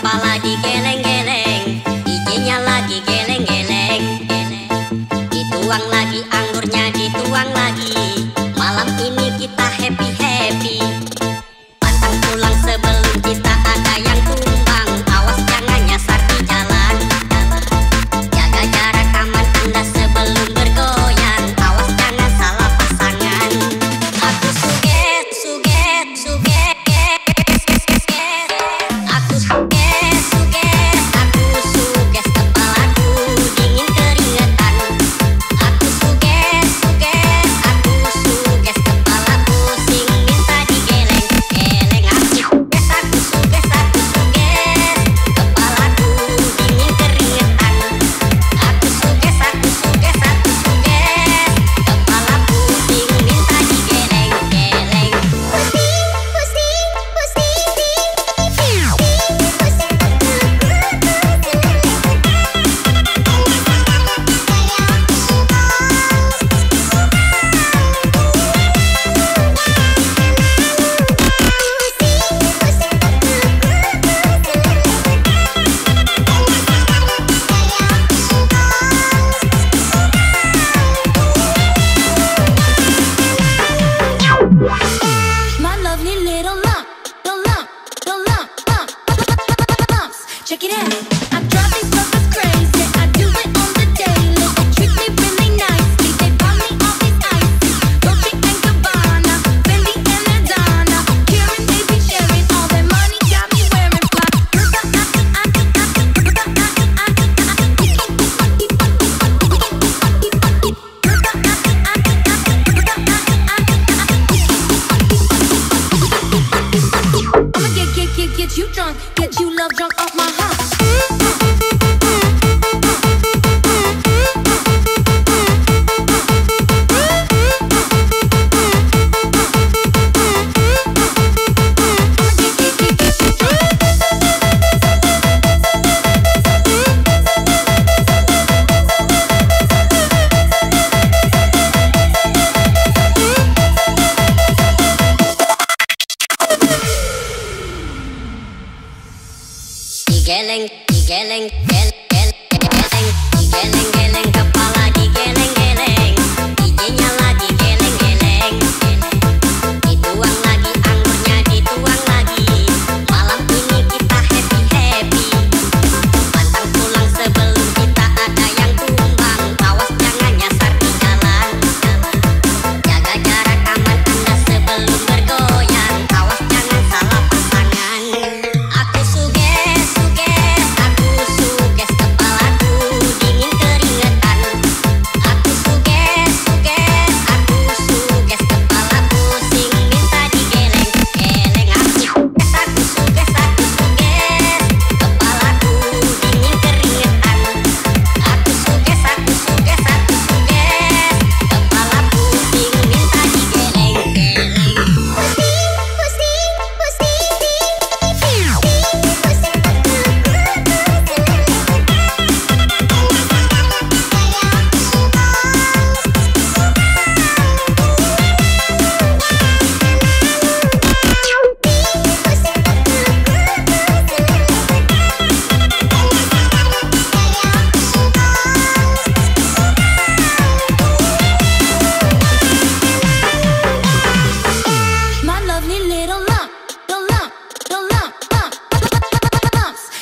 kepala digeleng-geleng, bijinya lagi geleng-geleng. Dituang lagi anggurnya, dituang lagi. Malam ini kita happy-happy. Pantang pulang sebelum kita ada yang tumbang. Awas jangan nyasar di jalan. Jaga jarak aman Anda sebelum bergoyang. Awas jangan salah pasangan. Aku suget, suget, suget. Check it out. I drive these lovers crazy. I do it on the daily. They treat me really nicely. They buy me all these ices. Dolce & Gabbana, Fendi and Adana, Karen, baby, sharing all their money. Got me wearing fly. Girls, I'ma get you drunk, get you love drunk off my heart. Geleng, geleng, geleng, geleng, geleng, geleng, geleng, kepala digeleng, geleng, bijinya lagi geleng, geleng, dituang lagi anggurnya, dituang lagi. Malam ini kita happy happy. Pantang pulang sebelum kita ada yang tumbang. Awas jangan nyasar di jalan. Jaga jarak aman Anda sebelum bergoyang. Awas jangan salah pasangan. Aku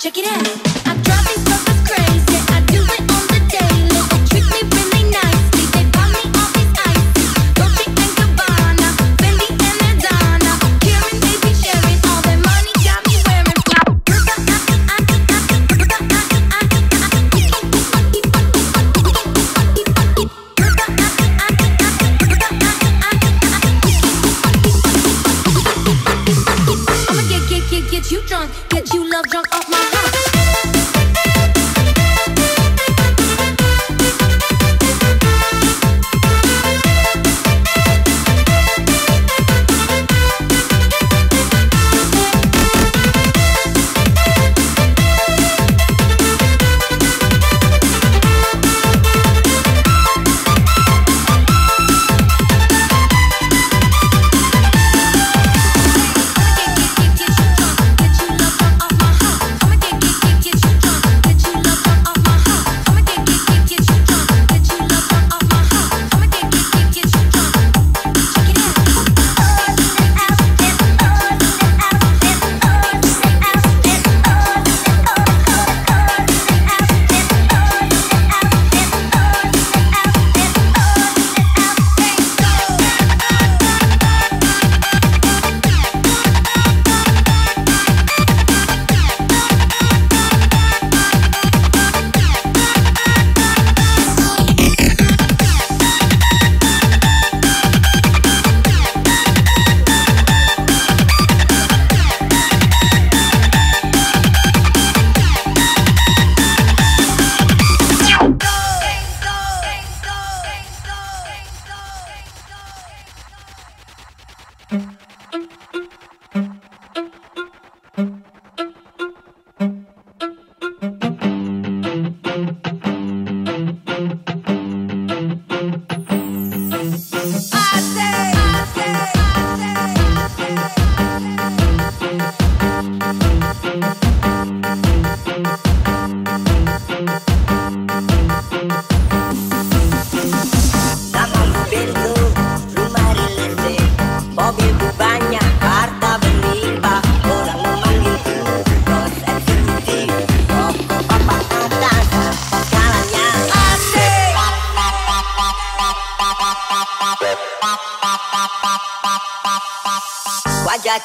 check it out. I drive these lovers crazy. I do it on the daily. They treat me really nicely. They buy me all these ices. Dolce & Gabbana, Fendi and Adana, Karen, baby, sharing all their money. Got me wearing fly. Girls, I'ma get you drunk, get you love drunk off my heart.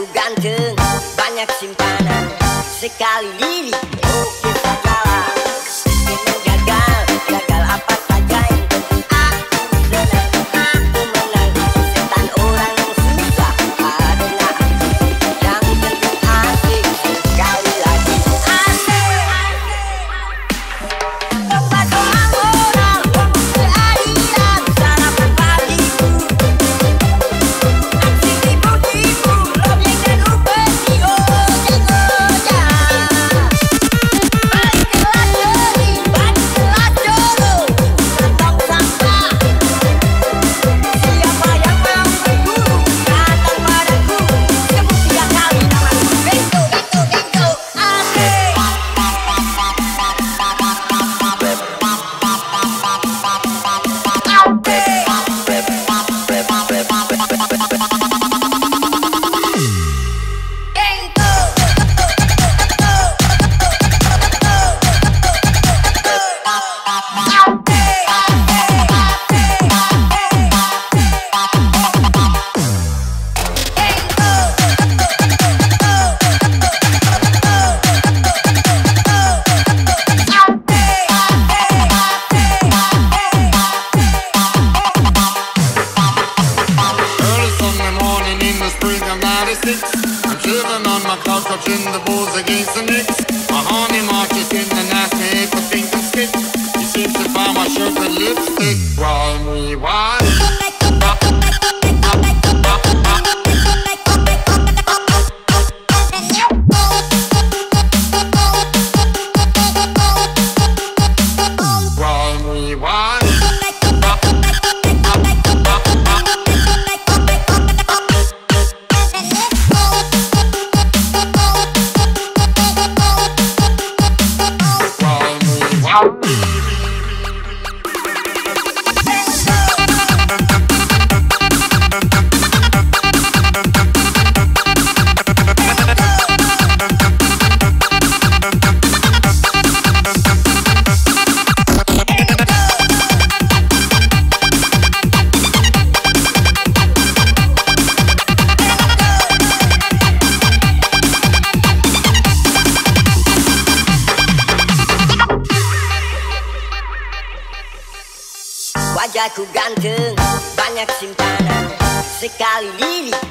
aku ganteng, banyak simpanan. Sekali lilit, kita kalah. Itu gagal, gagal apa saja yang penting aku menang. Setan orang susah, adalah yang penting asik. Sekali lagi, asik. I'm driven on my cloud, touching the balls against the Knicks. My honey marches in the night, made for pink and stick. He seems to find my shirt with lipstick. Why me, why me, why? Wajahku ganteng, banyak simpanan. Sekali lilit